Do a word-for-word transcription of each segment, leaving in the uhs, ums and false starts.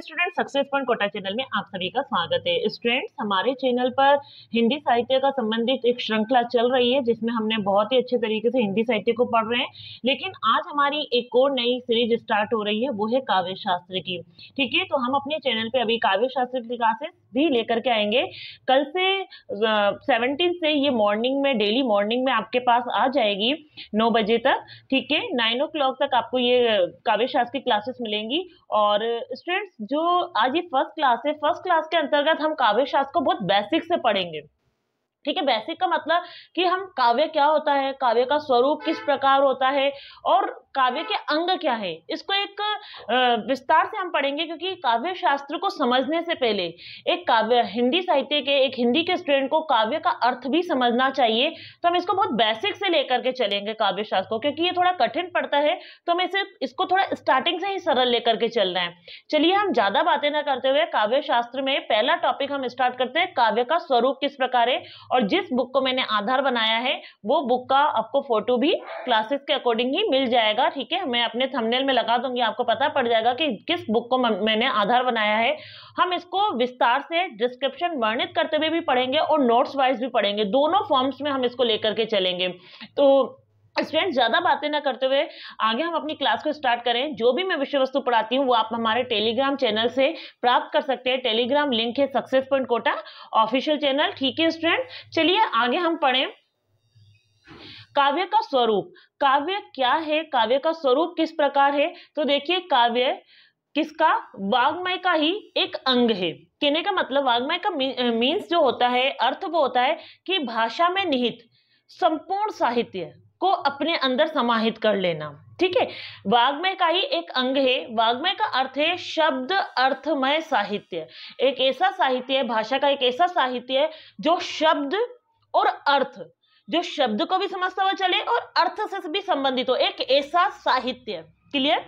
Student success point Kota channel में आप सभी का स्वागत है। स्टूडेंट्स, हमारे चैनल पर हिंदी साहित्य का संबंधित एक श्रृंखला चल रही है जिसमें हमने बहुत ही अच्छे तरीके से हिंदी साहित्य को पढ़ रहे हैं, लेकिन आज हमारी एक और नई सीरीज स्टार्ट हो रही है, वो है काव्य शास्त्र की। ठीक है, तो हम अपने चैनल पे अभी काव्य शास्त्र की क्लासेस भी लेकर के आएंगे। कल से सेवनटीन से ये मॉर्निंग में, डेली मॉर्निंग में आपके पास आ जाएगी नौ बजे तक। ठीक है, नाइन ओ क्लॉक तक आपको ये काव्य शास्त्र की क्लासेस मिलेंगी। और स्टूडेंट्स, जो आज ये फर्स्ट क्लास है, फर्स्ट क्लास के अंतर्गत हम काव्य शास्त्र को बहुत बेसिक से पढ़ेंगे। ठीक है, बेसिक का मतलब कि हम काव्य क्या होता है, काव्य का स्वरूप किस प्रकार होता है और काव्य के अंग क्या है, इसको एक विस्तार से हम पढ़ेंगे। क्योंकि काव्य शास्त्र को समझने से पहले एक काव्य हिंदी साहित्य के एक हिंदी के स्टूडेंट को काव्य का अर्थ भी समझना चाहिए। तो हम इसको बहुत बेसिक से लेकर के चलेंगे काव्य शास्त्र को, क्योंकि ये थोड़ा कठिन पड़ता है। तो हमें इसे इसको थोड़ा स्टार्टिंग से ही सरल लेकर के चलना है। चलिए, हम ज़्यादा बातें ना करते हुए काव्य शास्त्र में पहला टॉपिक हम स्टार्ट करते हैं, काव्य का स्वरूप किस प्रकार है। और जिस बुक को मैंने आधार बनाया है वो बुक का आपको फोटो भी क्लासेस के अकॉर्डिंग ही मिल जाएगा। ठीक है, मैं अपने थंबनेल में लगा दूंगी, आपको पता पड़ जाएगा कि किस बुक को मैंने आधार बनाया है। हम इसको विस्तार से डिस्क्रिप्शन वर्णित करते हुए भी पढ़ेंगे और नोट्स वाइज भी पढ़ेंगे, दोनों फॉर्म्स में हम इसको लेकर के चलेंगे। तो स्टूडेंट, ज़्यादा बातें ना करते हुए आगे हम अपनी क्लास को स्टार्ट करें। जो भी मैं विषय वस्तु पढ़ाती हूँ वो आप हमारे टेलीग्राम चैनल से प्राप्त कर सकते हैं। टेलीग्राम लिंक है success point Kota official channel. ठीक है स्टूडेंट, चलिए आगे हम पढ़ें। काव्य का स्वरूप, काव्य क्या है, काव्य का स्वरूप किस प्रकार है। तो देखिए, काव्य किसका, वाग्मय का ही एक अंग है। कहने का मतलब, वाग्मय का मीन्स जो होता है, अर्थ वो होता है कि भाषा में निहित संपूर्ण साहित्य को अपने अंदर समाहित कर लेना। ठीक है, वाग्मय का ही एक अंग है। वाग्मय का अर्थ है शब्द अर्थमय साहित्य, एक ऐसा साहित्य है, भाषा का एक ऐसा साहित्य है जो शब्द और अर्थ, जो शब्द को भी समझता हुआ चले और अर्थ से भी संबंधित हो, एक ऐसा साहित्य। क्लियर,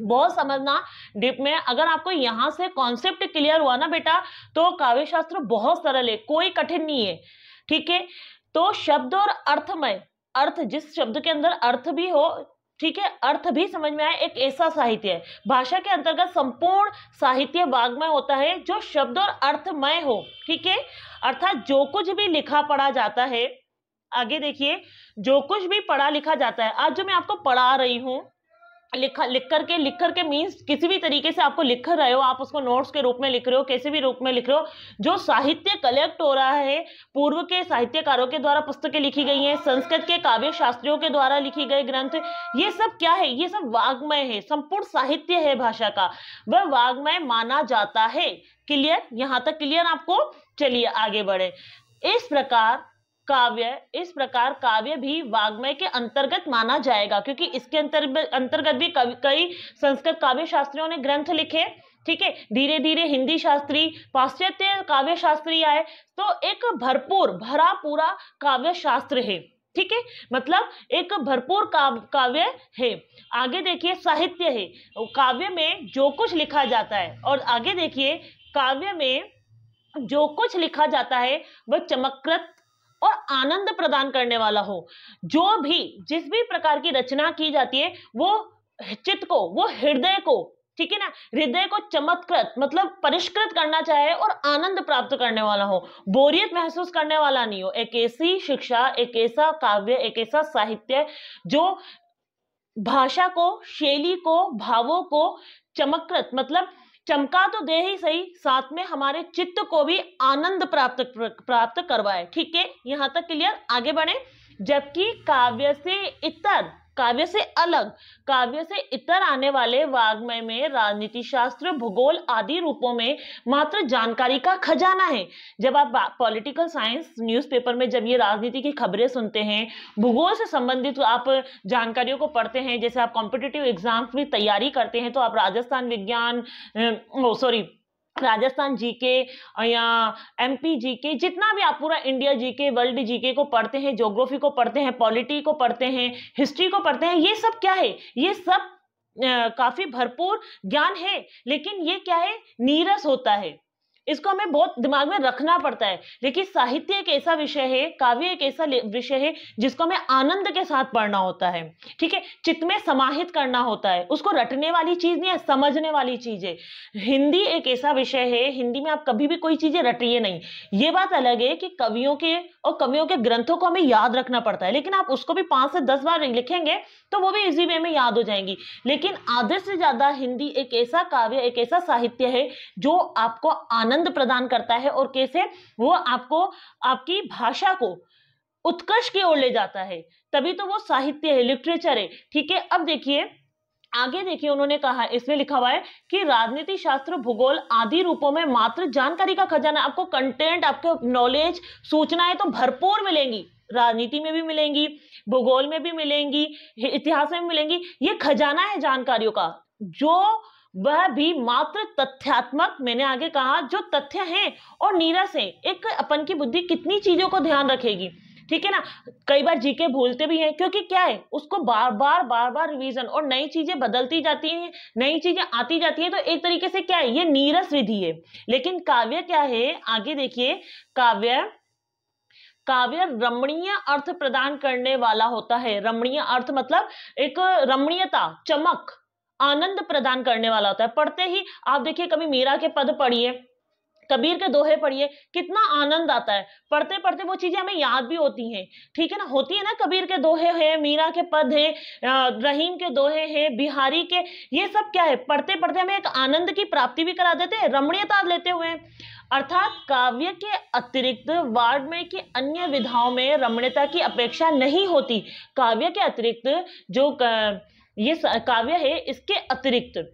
बहुत समझना डीप में। अगर आपको यहाँ से कॉन्सेप्ट क्लियर हुआ ना बेटा, तो काव्य शास्त्र बहुत सरल है, कोई कठिन नहीं है। ठीक है, तो शब्द और अर्थमय, अर्थ जिस शब्द के अंदर अर्थ भी हो, ठीक है, अर्थ भी समझ में आए, एक ऐसा साहित्य है। भाषा के अंतर्गत संपूर्ण साहित्य वाग्मय होता है जो शब्द और अर्थमय हो। ठीक है, अर्थात जो कुछ भी लिखा पढ़ा जाता है, आगे देखिए, जो कुछ भी पढ़ा लिखा जाता है, आज जो मैं आपको पढ़ा रही हूँ, लिखा लिख करके लिख करके मीन्स किसी भी तरीके से आपको लिख रहे हो, आप उसको नोट्स के रूप में लिख रहे हो, कैसे भी रूप में लिख रहे हो, जो साहित्य कलेक्ट हो रहा है, पूर्व के साहित्यकारों के द्वारा पुस्तकें लिखी गई हैं, संस्कृत के काव्य शास्त्रियों के द्वारा लिखी गए ग्रंथ, ये सब क्या है, ये सब वाग्मय है, संपूर्ण साहित्य है भाषा का, वह वाग्मय माना जाता है। क्लियर, यहाँ तक क्लियर आपको। चलिए आगे बढ़े। इस प्रकार काव्य, इस प्रकार काव्य भी वाग्मय के अंतर्गत माना जाएगा, क्योंकि इसके अंतर्गत भी कई संस्कृत काव्य शास्त्रियों ने ग्रंथ लिखे। ठीक है, धीरे धीरे हिंदी शास्त्री, पाश्चात्य काव्य शास्त्री आए, तो एक भरपूर, भरा पूरा काव्य शास्त्र है। ठीक है, मतलब एक भरपूर काव्य है। आगे देखिए, साहित्य है, काव्य में जो कुछ लिखा जाता है, और आगे देखिए, काव्य में जो कुछ लिखा जाता है वह चमकप्रद और आनंद प्रदान करने वाला हो। जो भी, जिस भी प्रकार की रचना की जाती है, वो चित्त को, वो हृदय को, ठीक है ना, हृदय को चमत्कृत मतलब परिष्कृत करना चाहे और आनंद प्राप्त करने वाला हो, बोरियत महसूस करने वाला नहीं हो। एक ऐसी शिक्षा, एक ऐसा काव्य, एक ऐसा साहित्य जो भाषा को, शैली को, भावों को चमत्कृत मतलब चमका तो दे ही सही, साथ में हमारे चित्त को भी आनंद प्राप्त प्राप्त करवाए। ठीक है, यहाँ तक क्लियर। आगे बढ़े। जबकि काव्य से इतर, काव्य से अलग, काव्य से इतर आने वाले वाग्मय में राजनीति शास्त्र, भूगोल आदि रूपों में मात्र जानकारी का खजाना है। जब आप पॉलिटिकल साइंस न्यूज़पेपर में जब ये राजनीति की खबरें सुनते हैं, भूगोल से संबंधित आप जानकारियों को पढ़ते हैं, जैसे आप कॉम्पिटिटिव एग्जाम्स की तैयारी करते हैं, तो आप राजस्थान विज्ञान, सॉरी राजस्थान जीके या एमपी जीके, जितना भी आप पूरा इंडिया जीके, वर्ल्ड जीके को पढ़ते हैं, ज्योग्राफी को पढ़ते हैं, पॉलिटी को पढ़ते हैं, हिस्ट्री को पढ़ते हैं, ये सब क्या है, ये सब आ, काफी भरपूर ज्ञान है, लेकिन ये क्या है, नीरस होता है। इसको हमें बहुत दिमाग में रखना पड़ता है। देखिए, साहित्य एक ऐसा विषय है, काव्य एक ऐसा विषय है जिसको हमें आनंद के साथ पढ़ना होता है, ठीक है, चित्त में समाहित करना होता है, उसको रटने वाली चीज नहीं है, समझने वाली चीज है। हिंदी एक ऐसा विषय है, हिंदी में आप कभी भी कोई चीजें रटिए नहीं। ये बात अलग है कि कवियों के और कवियों के ग्रंथों को हमें याद रखना पड़ता है, लेकिन आप उसको भी पांच से दस बार लिखेंगे तो वो भी इजी वे में याद हो जाएंगी। लेकिन आधे से ज्यादा हिंदी एक ऐसा काव्य, एक ऐसा साहित्य है जो आपको आनंद प्रदान करता है, और कैसे वो आपको आपकी भाषा को उत्कर्ष की ओर ले जाता है, तभी तो वो साहित्य है, लिटरेचर है, ठीक है। अब देखिए आगे, देखिए उन्होंने कहा, इसमें लिखा हुआ है कि राजनीति शास्त्र, भूगोल आदि रूपों में मात्र जानकारी का खजाना। आपको कंटेंट, आपके नॉलेज, सूचनाएं तो भरपूर मिलेंगी, राजनीति में भी मिलेंगी, भूगोल में भी मिलेंगी, इतिहास में भी मिलेंगी। ये खजाना है जानकारियों का, जो वह भी मात्र तथ्यात्मक, मैंने आगे कहा, जो तथ्य हैं और नीरस हैं। एक अपन की बुद्धि कितनी चीजों को ध्यान रखेगी, ठीक है ना। कई बार जीके भूलते भी हैं, क्योंकि क्या है, उसको बार बार बार बार रिवीजन, और नई चीजें बदलती जाती हैं, नई चीजें आती जाती हैं, तो एक तरीके से क्या है, ये नीरस विधि है। लेकिन काव्य क्या है, आगे देखिए, काव्य काव्य रमणीय अर्थ प्रदान करने वाला होता है। रमणीय अर्थ मतलब एक रमणीयता, चमक, आनंद प्रदान करने वाला होता है। पढ़ते ही आप देखिए, कभी मीरा के पद पढ़िए, कबीर के दोहे पढ़िए, कितना आनंद आता है। पढ़ते पढ़ते वो चीजें हमें याद भी होती हैं, ठीक है ना, होती है ना। कबीर के दोहे हैं, मीरा के पद है, रहीम के दोहे हैं, बिहारी के, ये सब क्या है, पढ़ते पढ़ते हमें एक आनंद की प्राप्ति भी करा देते हैं, रमणीयता लेते हुए। अर्थात काव्य के अतिरिक्त वाङ्मय की अन्य विधाओं में रमणीयता की अपेक्षा नहीं होती। काव्य के अतिरिक्त जो ये काव्य है, इसके अतिरिक्त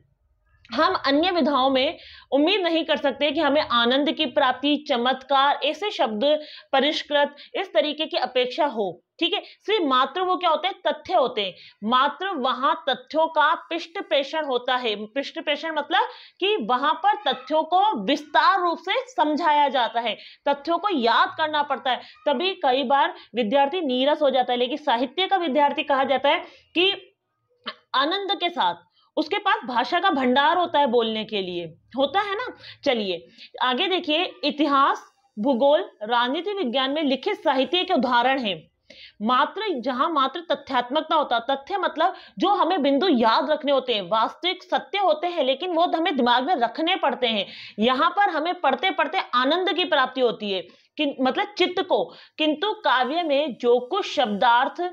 हम अन्य विधाओं में उम्मीद नहीं कर सकते कि हमें आनंद की प्राप्ति, चमत्कार, ऐसे शब्द, परिष्कृत, इस तरीके की अपेक्षा हो, ठीक है। सिर्फ मात्र वो क्या होते हैं, तथ्य होते हैं, मात्र वहां तथ्यों का पृष्ठ प्रेषण होता है। पृष्ठ प्रेषण मतलब कि वहां पर तथ्यों को विस्तार रूप से समझाया जाता है, तथ्यों को याद करना पड़ता है, तभी कई बार विद्यार्थी नीरस हो जाता है। लेकिन साहित्य का विद्यार्थी कहा जाता है कि आनंद के साथ, उसके पास भाषा का भंडार होता है, बोलने के लिए होता है ना। चलिए आगे देखिए, इतिहास, भूगोल, राजनीति विज्ञान में लिखित साहित्य के उदाहरण है। मात्र जहां मात्र तथ्यात्मकता होता, तथ्य मतलब जो हमें बिंदु याद रखने होते हैं, वास्तविक सत्य होते हैं, लेकिन वो हमें दिमाग में रखने पड़ते हैं। यहाँ पर हमें पढ़ते पढ़ते आनंद की प्राप्ति होती है, कि, मतलब चित्त को। किंतु काव्य में जो कुछ शब्दार्थ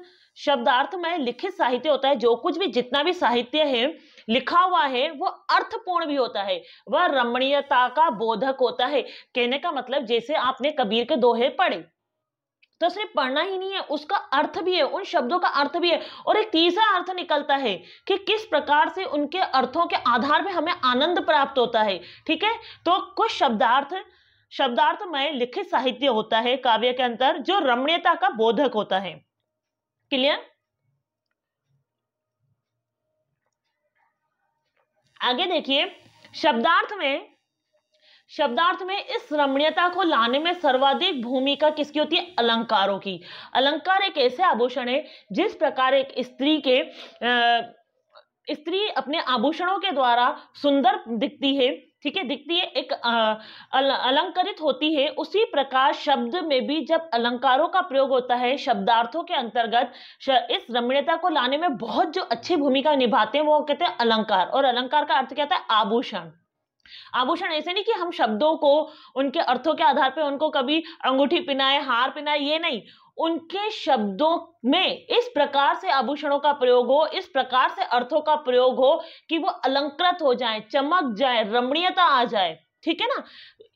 शब्दार्थ में लिखित साहित्य होता है, जो कुछ भी, जितना भी साहित्य है लिखा हुआ है, वो अर्थपूर्ण भी होता है, वह रमणीयता का बोधक होता है। कहने का मतलब, जैसे आपने कबीर के दोहे पढ़े, तो सिर्फ पढ़ना ही नहीं है, उसका अर्थ भी है, उन शब्दों का अर्थ भी है, और एक तीसरा अर्थ निकलता है कि किस प्रकार से उनके अर्थों के आधार पर हमें आनंद प्राप्त होता है, ठीक है। तो कुछ शब्दार्थ शब्दार्थमय लिखित साहित्य होता है काव्य के अंतर, जो रमणीयता का बोधक होता है। क्लियर। आगे देखिए, शब्दार्थ में शब्दार्थ में इस रमणीयता को लाने में सर्वाधिक भूमिका किसकी होती है, अलंकारों की। अलंकार एक ऐसे आभूषण है जिस प्रकार एक स्त्री के अः स्त्री अपने आभूषणों के द्वारा सुंदर दिखती है, ठीक है, दिखती है, एक अल, अलंकृत होती है, उसी प्रकार शब्द में भी जब अलंकारों का प्रयोग होता है, शब्दार्थों के अंतर्गत इस रमणीयता को लाने में बहुत जो अच्छी भूमिका निभाते हैं, वो कहते हैं अलंकार। और अलंकार का अर्थ क्या होता है, आभूषण। आभूषण ऐसे नहीं कि हम शब्दों को उनके अर्थों के आधार पे उनको कभी अंगूठी पहनाए, हार पहनाए, ये नहीं, उनके शब्दों में इस प्रकार से आभूषणों का प्रयोग हो, इस प्रकार से अर्थों का प्रयोग हो कि वो अलंकृत हो जाए, चमक जाए, रमणीयता आ जाए, ठीक है ना।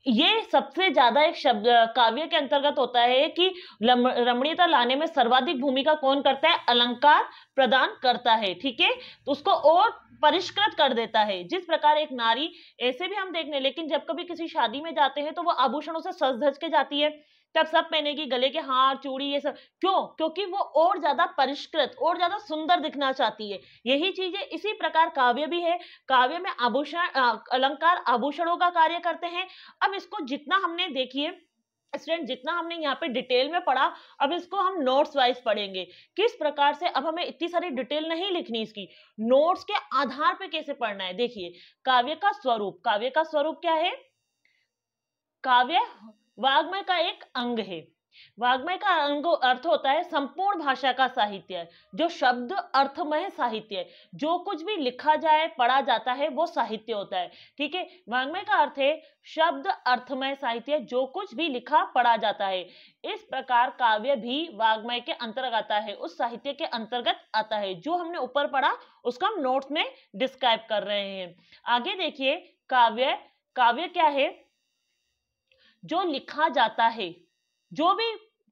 ये सबसे ज्यादा एक शब्द काव्य के अंतर्गत होता है कि रमणीयता लाने में सर्वाधिक भूमिका कौन करता है, अलंकार प्रदान करता है, ठीक है, तो उसको और परिष्कृत कर देता है। जिस प्रकार एक नारी, ऐसे भी हम देख रहे, लेकिन जब कभी किसी शादी में जाते हैं तो वो आभूषणों से सज धज के जाती है, तब सब पहनेगी, गले के हार, चूड़ी, ये सब, क्यों, क्योंकि वो और ज्यादा परिष्कृत, और ज्यादा सुंदर दिखना चाहती है। यही चीजें, इसी प्रकार काव्य भी है, काव्य में आभूषण, अलंकार आभूषणों का कार्य करते हैं। अब इसको जितना हमने, देखिए स्टूडेंट, जितना हमने यहाँ पे डिटेल में पढ़ा, अब इसको हम नोट्स वाइज पढ़ेंगे, किस प्रकार से। अब हमें इतनी सारी डिटेल नहीं लिखनी, इसकी नोट्स के आधार पे कैसे पढ़ना है। देखिए, काव्य का स्वरूप, काव्य का स्वरूप क्या है, काव्य वाग्मय का एक अंग है। वाग्मय का अंग अर्थ होता है संपूर्ण भाषा का साहित्य, जो शब्द अर्थमय साहित्य, जो कुछ भी लिखा जाए पढ़ा जाता है वो साहित्य होता है। ठीक है, वाग्मय का अर्थ है शब्द अर्थमय साहित्य, जो कुछ भी लिखा पढ़ा जाता है। इस प्रकार काव्य भी वाग्मय के अंतर्गत आता है, उस साहित्य के अंतर्गत आता है जो हमने ऊपर पढ़ा, उसका हम नोट्स में डिस्क्राइब कर रहे हैं। आगे देखिए, काव्य काव्य क्या है? जो लिखा जाता है, जो भी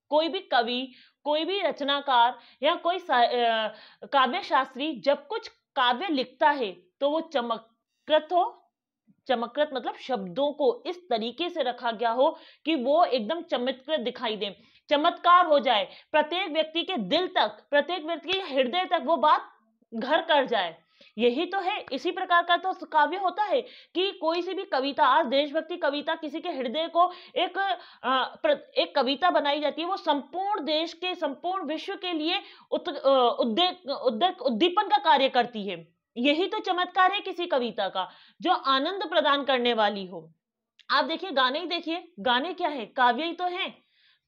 कोई भी कवि, कोई भी रचनाकार या कोई काव्य शास्त्री जब कुछ काव्य लिखता है तो वो चमत्कृत हो, चमत्कृत मतलब शब्दों को इस तरीके से रखा गया हो कि वो एकदम चमत्कृत दिखाई दे, चमत्कार हो जाए, प्रत्येक व्यक्ति के दिल तक, प्रत्येक व्यक्ति के हृदय तक वो बात घर कर जाए। यही तो है, इसी प्रकार का तो काव्य होता है कि कोई सी भी कविता, आज देशभक्ति कविता किसी के हृदय को एक एक कविता बनाई जाती है, वो संपूर्ण देश के, संपूर्ण विश्व के लिए उद्वेग उद्दीपन का कार्य करती है। यही तो चमत्कार है किसी कविता का, जो आनंद प्रदान करने वाली हो। आप देखिए गाने ही देखिए, गाने क्या है? काव्य ही तो है।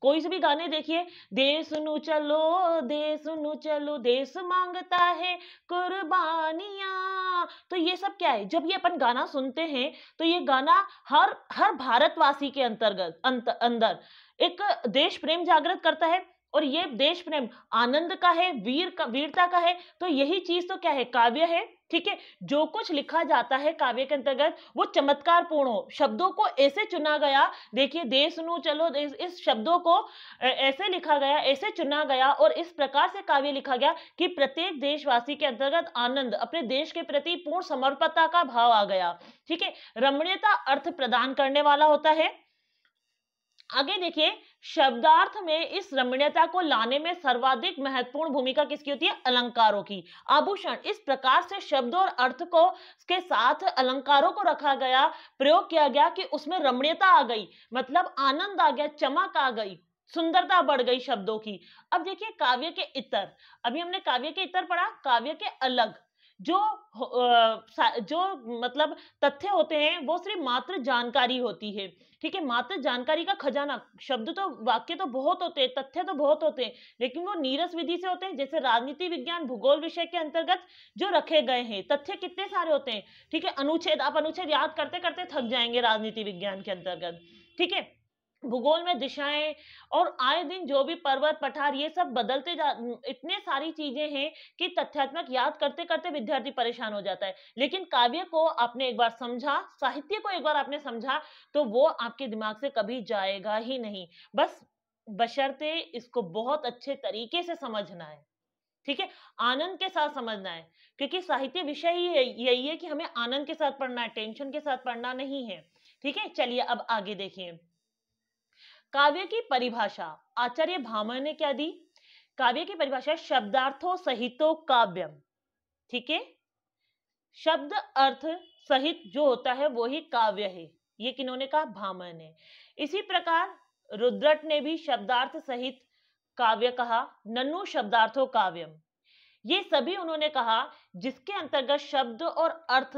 कोई से भी गाने देखिए, देश नु चलो देश नु चलो देश मांगता है कुर्बानियां, तो ये सब क्या है? जब ये अपन गाना सुनते हैं तो ये गाना हर हर भारतवासी के अंतर्गत अंत, अंदर एक देश प्रेम जागृत करता है, और ये देश प्रेम आनंद का है, वीर का, वीरता का है। तो यही चीज तो क्या है? काव्य है। ठीक है, जो कुछ लिखा जाता है काव्य के अंतर्गत वो चमत्कार पूर्ण हो, शब्दों को ऐसे चुना गया, देखिए देश नु चलो देश, इस शब्दों को ऐसे लिखा गया, ऐसे चुना गया और इस प्रकार से काव्य लिखा गया कि प्रत्येक देशवासी के अंतर्गत आनंद, अपने देश के प्रति पूर्ण समर्पणता का भाव आ गया। ठीक है, रमणीयता अर्थ प्रदान करने वाला होता है। आगे देखिए, शब्दार्थ में इस रमणीयता को लाने में सर्वाधिक महत्वपूर्ण भूमिका किसकी होती है? अलंकारों की। आभूषण, इस प्रकार से शब्द और अर्थ को के साथ अलंकारों को रखा गया, प्रयोग किया गया कि उसमें रमणीयता आ गई, मतलब आनंद आ गया, चमक आ गई, सुंदरता बढ़ गई शब्दों की। अब देखिए काव्य के इतर, अभी हमने काव्य के इतर पढ़ा, काव्य के अलग जो जो मतलब तथ्य होते हैं वो सिर्फ मात्र जानकारी होती है। ठीक है, मात्र जानकारी का खजाना, शब्द तो, वाक्य तो बहुत होते हैं, तथ्य तो बहुत होते हैं, लेकिन वो नीरस विधि से होते हैं। जैसे राजनीति विज्ञान भूगोल विषय के अंतर्गत जो रखे गए हैं तथ्य कितने सारे होते हैं। ठीक है, अनुच्छेद, आप अनुच्छेद याद करते करते थक जाएंगे राजनीति विज्ञान के अंतर्गत। ठीक है, भूगोल में दिशाएं, और आए दिन जो भी पर्वत पठार ये सब बदलते जा, इतने सारी चीजें हैं कि तथ्यात्मक याद करते करते विद्यार्थी परेशान हो जाता है। लेकिन काव्य को आपने एक बार समझा, साहित्य को एक बार आपने समझा तो वो आपके दिमाग से कभी जाएगा ही नहीं, बस बशर्ते इसको बहुत अच्छे तरीके से समझना है। ठीक है, आनंद के साथ समझना है, क्योंकि साहित्य विषय ही यही है कि हमें आनंद के साथ पढ़ना है, टेंशन के साथ पढ़ना नहीं है। ठीक है, चलिए अब आगे देखिए, काव्य की परिभाषा आचार्य भामह ने क्या दी? काव्य की परिभाषा, शब्दार्थों सहितो काव्यम। ठीक है, शब्द अर्थ सहित जो होता है वो ही काव्य है, ये किन्होंने कहा? भामह ने। इसी प्रकार रुद्रट ने भी शब्दार्थ सहित काव्य कहा, ननु शब्दार्थो काव्यम। ये सभी उन्होंने कहा जिसके अंतर्गत शब्द और अर्थ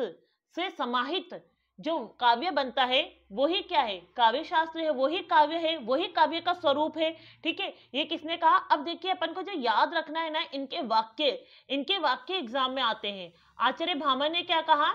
से समाहित जो काव्य बनता है वही क्या है? काव्य शास्त्र है, वही काव्य है, वही काव्य का स्वरूप है। ठीक है, ये किसने कहा? अब देखिए अपन को जो याद रखना है ना, इनके वाक्य, इनके वाक्य एग्जाम में आते हैं। आचार्य भामह ने क्या कहा?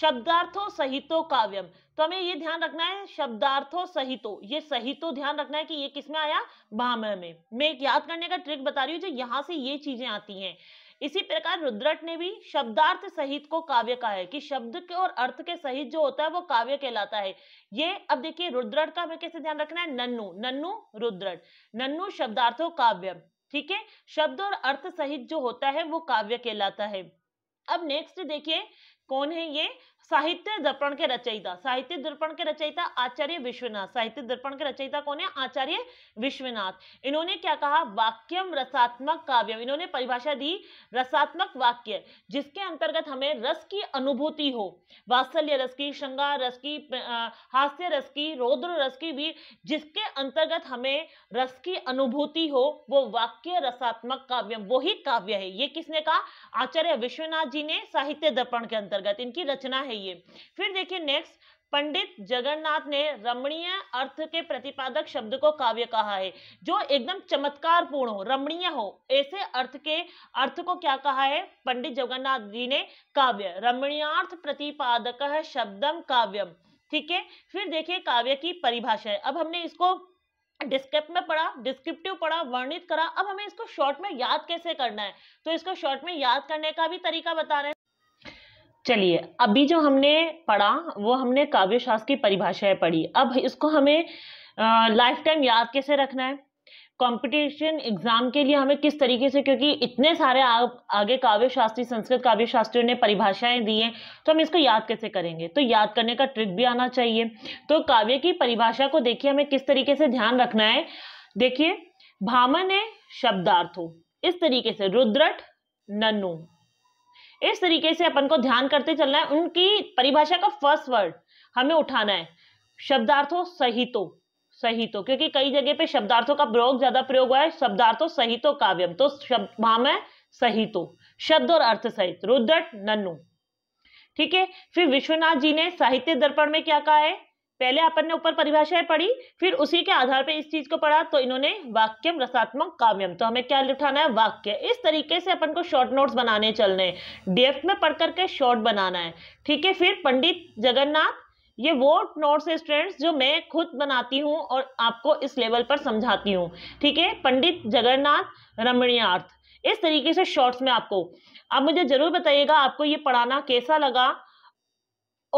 शब्दार्थों सहितो काव्यम। तो हमें ये ध्यान रखना है, शब्दार्थों सहितो, ये सहितो ध्यान रखना है कि ये किसमें आया? भामह में। मैं एक याद करने का ट्रिक बता रही हूँ, जो यहाँ से ये चीजें आती हैं। इसी प्रकार रुद्रट ने भी शब्दार्थ सहित को काव्य कहा है कि शब्द के और अर्थ के सहित जो होता है वो काव्य कहलाता है। ये अब देखिए रुद्रट का हमें कैसे ध्यान रखना है? नन्नू नन्नू रुद्रट, नन्नू शब्दार्थो काव्य। ठीक है, शब्द और अर्थ सहित जो होता है वो काव्य कहलाता है। अब नेक्स्ट देखिए कौन है ये? साहित्य दर्पण के रचयिता, साहित्य दर्पण के रचयिता आचार्य विश्वनाथ। साहित्य दर्पण के रचयिता कौन है? आचार्य विश्वनाथ। इन्होंने क्या कहा? वाक्यम रसात्मक काव्यम। इन्होंने परिभाषा दी, रसात्मक वाक्य जिसके अंतर्गत हमें रस की अनुभूति हो, वात्सल्य रस की, श्रृंगार रस की, हास्य रस की, रौद्र रस की, वीर, जिसके अंतर्गत हमें रस की अनुभूति हो वो वाक्य रसात्मक काव्यम, वो ही काव्य है। ये किसने कहा? आचार्य विश्वनाथ जी ने, साहित्य दर्पण के अंतर्गत इनकी रचना है ये। फिर देखिए नेक्स्ट, पंडित जगन्नाथ ने रमणीय अर्थ के प्रतिपादक शब्द को काव्य कहा है, जो एकदम चमत्कार पूर्ण हो, रमणीय हो, ऐसे अर्थ के अर्थ को क्या कहा है पंडित जगन्नाथ जी ने? काव्य। रमणीयार्थ प्रतिपादकः शब्दम काव्यम। ठीक है, फिर देखिए काव्य की परिभाषा है। अब हमने इसको डिस्क्रिप्ट में पढ़ा, डिस्क्रिप्टिव पढ़ा, वर्णित करा, अब हमें इसको शॉर्ट में याद कैसे करना है, तो इसको शॉर्ट में याद करने का भी तरीका बता रहे हैं। चलिए, अभी जो हमने पढ़ा वो हमने काव्य शास्त्र की परिभाषाएं पढ़ी। अब इसको हमें लाइफ टाइम याद कैसे रखना है, कंपटीशन एग्जाम के लिए हमें किस तरीके से, क्योंकि इतने सारे आ, आगे काव्य शास्त्री संस्कृत काव्य शास्त्रियों ने परिभाषाएं दी हैं, तो हम इसको याद कैसे करेंगे, तो याद करने का ट्रिक भी आना चाहिए। तो काव्य की परिभाषा को देखिए हमें किस तरीके से ध्यान रखना है। देखिए, भामन है शब्दार्थ हो, इस तरीके से रुद्रट नन्नू, इस तरीके से अपन को ध्यान करते चलना है। उनकी परिभाषा का फर्स्ट वर्ड हमें उठाना है, शब्दार्थों सहितो, सहितो, क्योंकि कई जगह पे शब्दार्थों का प्रयोग ज्यादा प्रयोग हुआ है, शब्दार्थों सहितो काव्यम, तो शब्द भामह सहितो, शब्द और अर्थ सहित, रुद्रट नन्नू। ठीक है, फिर विश्वनाथ जी ने साहित्य दर्पण में क्या कहा है, पहले अपन ने ऊपर परिभाषाएं पढ़ी, फिर उसी के आधार पे इस चीज को पढ़ा, तो इन्होंने वाक्यम रसात्मक काव्यम, तो हमें क्या उठाना है, वाक्य। इस तरीके से अपन को शॉर्ट नोट्स बनाने चलने हैं, डेप्थ में पढ़ करके शॉर्ट बनाना है। ठीक है, फिर पंडित जगन्नाथ, ये वो नोट्स है स्टूडेंट्स जो मैं खुद बनाती हूँ और आपको इस लेवल पर समझाती हूँ। ठीक है, पंडित जगन्नाथ रमणीयार्थ, इस तरीके से शॉर्ट्स में आपको, आप मुझे जरूर बताइएगा आपको ये पढ़ाना कैसा लगा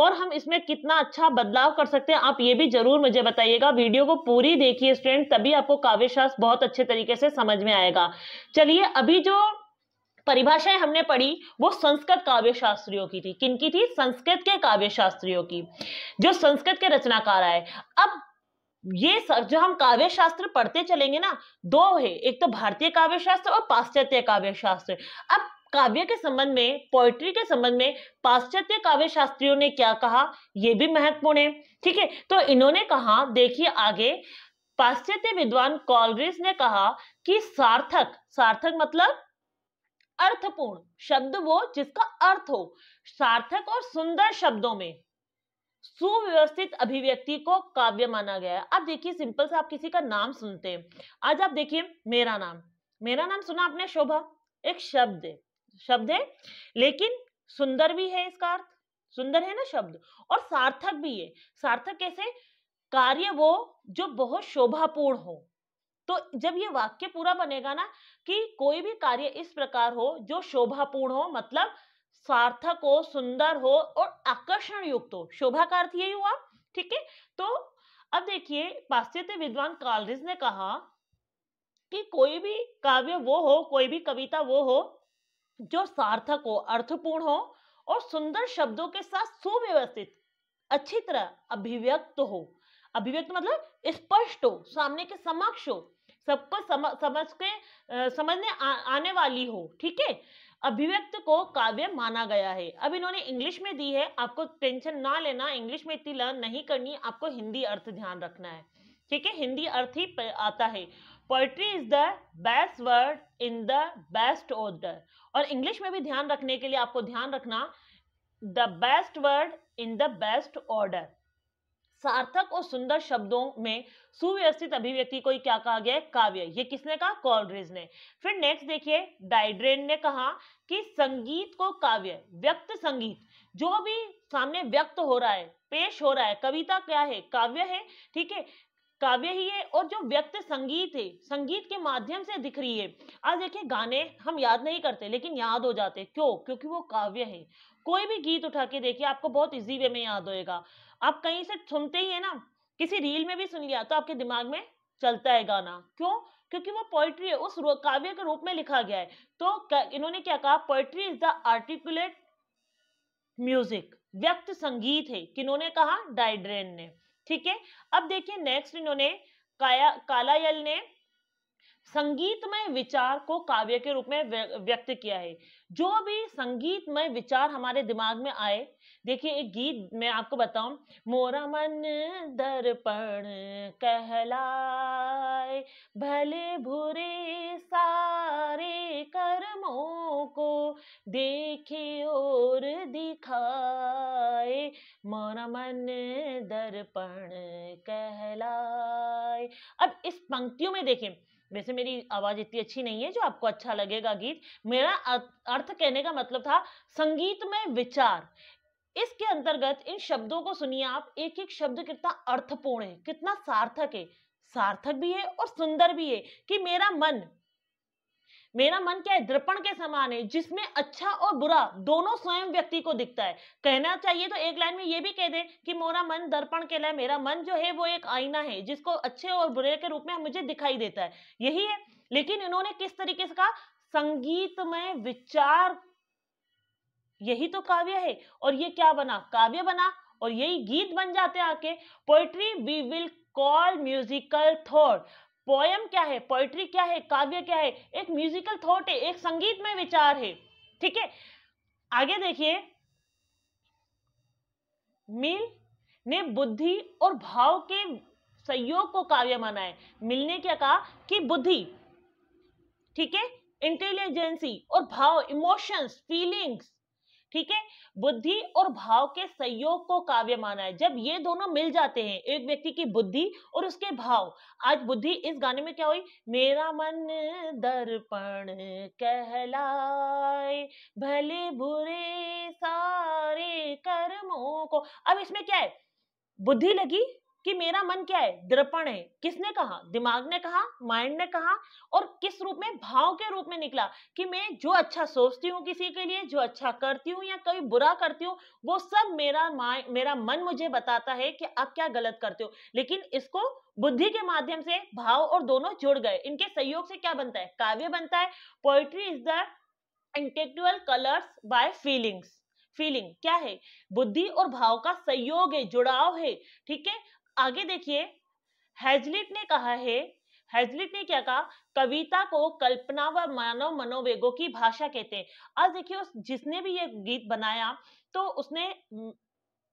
और हम इसमें कितना अच्छा बदलाव कर सकते हैं, आप ये भी जरूर मुझे बताइएगा। वीडियो को पूरी देखिए स्टूडेंट, तभी आपको काव्य शास्त्र बहुत अच्छे तरीके से समझ में आएगा। चलिए, अभी जो परिभाषाएं हमने पढ़ी वो संस्कृत काव्य शास्त्रियों की थी। किनकी थी? संस्कृत के काव्य शास्त्रियों की, जो संस्कृत के रचनाकार आए। अब ये सब जो हम काव्य शास्त्र पढ़ते चलेंगे ना, दो है, एक तो भारतीय काव्य शास्त्र और पाश्चात्य काव्य शास्त्र। अब काव्य के संबंध में, पोएट्री के संबंध में पाश्चात्य काव्य शास्त्रियों ने क्या कहा, यह भी महत्वपूर्ण है। ठीक है, तो इन्होंने कहा, देखिए आगे, पाश्चात्य विद्वान कॉलरिज ने कहा कि सार्थक, सार्थक मतलब अर्थपूर्ण, शब्द वो जिसका अर्थ हो, सार्थक और सुंदर शब्दों में सुव्यवस्थित अभिव्यक्ति को काव्य माना गया है। अब देखिए, सिंपल से आप किसी का नाम सुनते हैं, आज आप देखिए मेरा नाम, मेरा नाम सुना आपने, शोभा एक शब्द है, शब्द है लेकिन सुंदर भी है, इसका अर्थ सुंदर है ना शब्द, और सार्थक भी है। सार्थक कैसे? कार्य वो जो बहुत शोभापूर्ण हो। तो जब ये वाक्य पूरा बनेगा ना कि कोई भी कार्य इस प्रकार हो जो शोभापूर्ण हो, मतलब सार्थक हो, सुंदर हो और आकर्षण युक्त हो, शोभा का अर्थ यही हुआ। ठीक है, तो अब देखिए, पाश्चात्य विद्वान कॉलरिज ने कहा कि कोई भी काव्य वो हो, कोई भी कविता वो हो जो सार्थक हो, अर्थपूर्ण हो और सुंदर शब्दों के साथ सुव्यवस्थित अच्छी तरह अभिव्यक्त हो। अभिव्यक्त मतलब स्पष्ट हो, सामने के समक्ष हो, सबको सम, समझ के समझने आ, आने वाली हो। ठीक है, अभिव्यक्त को काव्य माना गया है। अब इन्होंने इंग्लिश में दी है, आपको टेंशन ना लेना, इंग्लिश में इतनी लर्न नहीं करनी, आपको हिंदी अर्थ ध्यान रखना है। ठीक है, हिंदी अर्थ ही आता है। Poetry is the best word in the best order, और इंग्लिश में भी ध्यान रखने के लिए आपको ध्यान रखना, the best word in the best order, सार्थक और सुंदर शब्दों में सुव्यवस्थित अभिव्यक्ति को ही क्या कहा गया है, काव्य। ये किसने कहा? कॉलरिज ने। फिर नेक्स्ट देखिए, डाइड्रेन ने कहा कि संगीत को काव्य, व्यक्त संगीत, जो भी सामने व्यक्त हो रहा है, पेश हो रहा है, कविता क्या है, काव्य है। ठीक है, काव्य ही है, और जो व्यक्त संगीत है, संगीत के माध्यम से दिख रही है। आज देखिए, गाने हम याद नहीं करते लेकिन याद हो जाते, क्यों? क्योंकि वो काव्य है। कोई भी गीत उठा के देखिए, आपको बहुत इजी वे में याद होएगा। आप कहीं से सुनते ही है ना, किसी रील में भी सुन लिया तो आपके दिमाग में चलता है गाना, क्यों? क्योंकि वो पोएट्री है, उस काव्य के रूप में लिखा गया है। तो इन्होंने क्या कहा, poetry is the articulate music, व्यक्त संगीत है। किन्होंने कहा? डाइड्रेन ने। ठीक है, अब देखिए नेक्स्ट, इन्होंने काया कालायल ने संगीतमय विचार को काव्य के रूप में व्यक्त किया है। जो भी संगीतमय विचार हमारे दिमाग में आए, देखिए एक गीत मैं आपको बताऊं, मोरा मन दर्पण कहलाए भले बुरे सारे कर्मों को देखे और दिखाए, मोरा मन दर्पण कहलाए। अब इस पंक्तियों में देखें, वैसे मेरी आवाज इतनी अच्छी नहीं है जो आपको अच्छा लगेगा गीत, मेरा अर्थ कहने का मतलब था संगीत में विचार। इसके अंतर्गत इन शब्दों को सुनिए आप, एक एक शब्द कितना अर्थपूर्ण है, कितना सार्थक है, सार्थक भी है और सुंदर भी है। कि मेरा मन, मेरा मन क्या है, दर्पण के समान है जिसमें अच्छा और बुरा दोनों स्वयं व्यक्ति को दिखता है। कहना चाहिए तो एक लाइन में ये भी कह दे कि मोरा मन दर्पण के लिए, मेरा मन जो है वो एक आईना है जिसको अच्छे और बुरे के रूप में मुझे दिखाई देता है, यही है। लेकिन इन्होंने किस तरीके से कहा, संगीत में विचार, यही तो काव्य है। और ये क्या बना, काव्य बना, और यही गीत बन जाते हैं आके। Poetry we will call musical thought. Poem क्या है, पोएट्री क्या है, काव्य क्या है, एक म्यूजिकल थॉट है, एक संगीत में विचार है। ठीक है, आगे देखिए, मिल ने बुद्धि और भाव के संयोग को काव्य माना है। मिल ने क्या कहा कि बुद्धि, ठीक है, इंटेलिजेंसी और भाव, इमोशंस, फीलिंग्स, ठीक है, बुद्धि और भाव के संयोग को काव्य माना है। जब ये दोनों मिल जाते हैं, एक व्यक्ति की बुद्धि और उसके भाव। आज बुद्धि इस गाने में क्या हुई, मेरा मन दर्पण कहलाए भले बुरे सारे कर्मों को। अब इसमें क्या है, बुद्धि लगी कि मेरा मन क्या है, दर्पण है। किसने कहा, दिमाग ने कहा, माइंड ने कहा। और किस रूप में, भाव के रूप में निकला कि मैं जो अच्छा सोचती हूँ किसी के लिए, जो अच्छा करती हूँ या कभी बुरा करती हूँ, वो सब मेरा मेरा मन मुझे बताता है कि आप क्या गलत करते हो। लेकिन इसको बुद्धि के माध्यम से भाव और दोनों जुड़ गए, इनके सहयोग से क्या बनता है, काव्य बनता है। Poetry is the intellectual colours by feelings. Feeling क्या है, बुद्धि और भाव का सहयोग है, जुड़ाव है। ठीक है, आगे देखिए, हेज़लिट ने कहा है, हेज़लिट ने क्या कहा, कविता को कल्पना व मानव मनोवेगों की भाषा कहते हैं। आज देखिए, उस जिसने भी ये गीत बनाया तो उसने,